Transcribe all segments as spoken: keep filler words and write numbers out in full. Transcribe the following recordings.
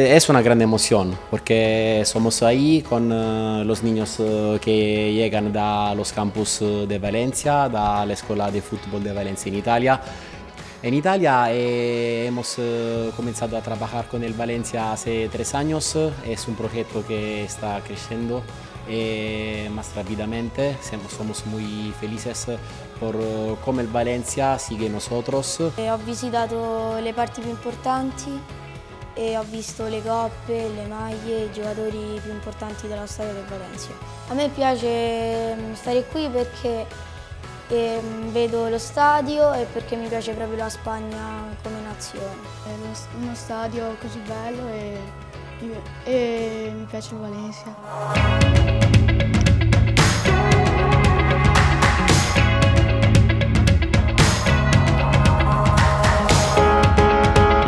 Es una gran emoción porque somos ahí con los niños que llegan de los campus de Valencia, de la Escuela de Fútbol de Valencia en Italia. En Italia eh, hemos eh, comenzado a trabajar con el Valencia hace tres años. Es un proyecto que está creciendo eh, más rápidamente. Somos muy felices por eh, cómo el Valencia sigue nosotros. Eh, ho visitato le parti più importanti e ho visto le coppe, le maglie, i giocatori più importanti della storia del Valencia. A me piace stare qui perché e vedo lo stadio e perché mi piace proprio la Spagna come nazione. È uno stadio così bello e, e mi piace il Valencia.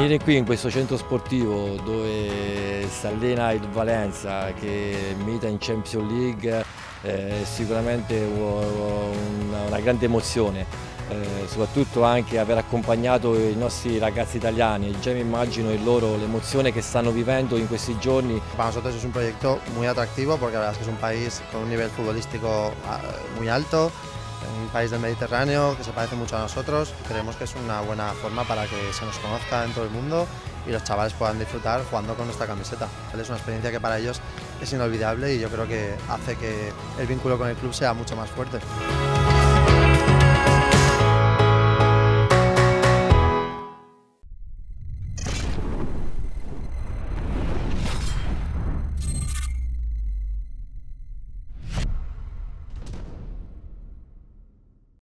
Venire qui in questo centro sportivo dove si allena il Valencia che milita in Champions League è sicuramente una grande emozione, soprattutto anche aver accompagnato i nostri ragazzi italiani. Già mi immagino il loro, l'emozione che stanno vivendo in questi giorni. Per noi è un progetto molto attractivo perché la verdad è un paese con un livello futbolistico molto alto. Un país del Mediterráneo que se parece mucho a nosotros, creemos que es una buena forma para que se nos conozca en todo el mundo y los chavales puedan disfrutar jugando con nuestra camiseta. Es una experiencia que para ellos es inolvidable y yo creo que hace que el vínculo con el club sea mucho más fuerte.